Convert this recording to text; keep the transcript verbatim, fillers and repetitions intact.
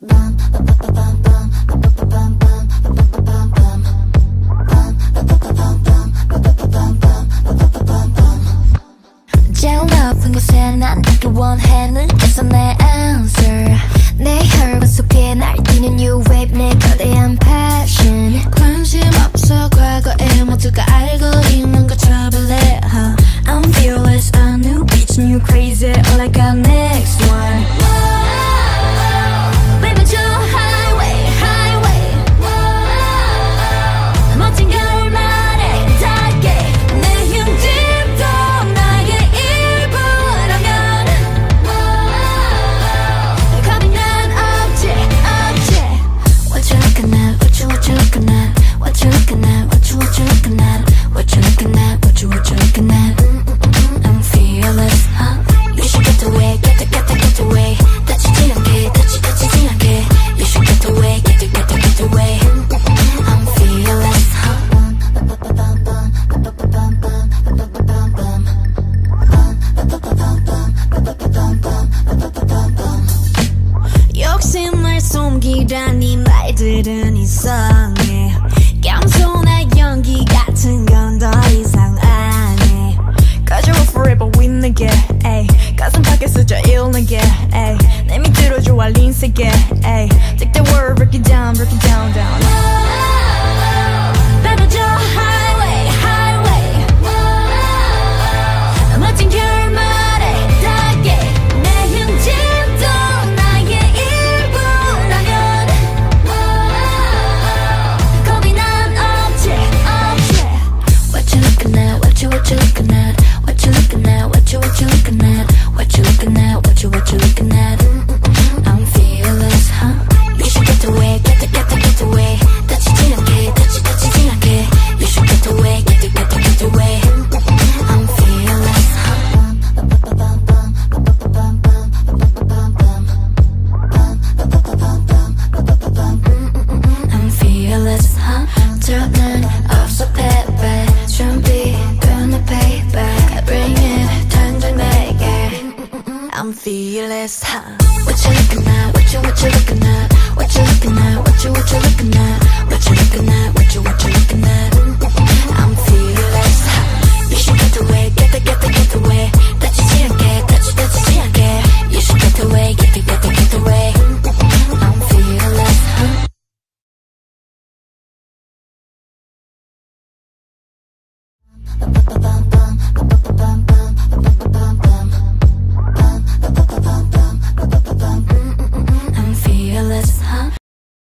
When you say 난 이렇게 원해는 It's my answer 내 혈관 속에 날뛰는 new wave 내 거대한 passion 관심 없어 과거에 모두가 알고 있는 거 trouble it huh? I'm fearless, a new bitch, new crazy All I got next one Whoa, baby, 저 highway, highway Whoa, 멋진 걸 말해 달게 내 힘들도 나의 일부라면 Whoa, 겁이 난 없지, 없지 What you looking at, what you, what you looking at What you looking at, what you, what you looking at What you looking at, what you, what you looking at I'm fearless, huh? You should get away, get the, get the, get away. 다치지 않게, 다치, 다치지 않게. You should get away, get the, get the, get away. I'm fearless, huh? 욕심을 숨기라니 말들은 이상해. 겸손한 연기 같은 건 더 이상 안 해. Cause you're forever with me, ayy. 가슴 밖에 쓰자 일나게, ayy. 내 밑으로 좋아 린 세계, ayy. Take the world, break it down, break it down, down.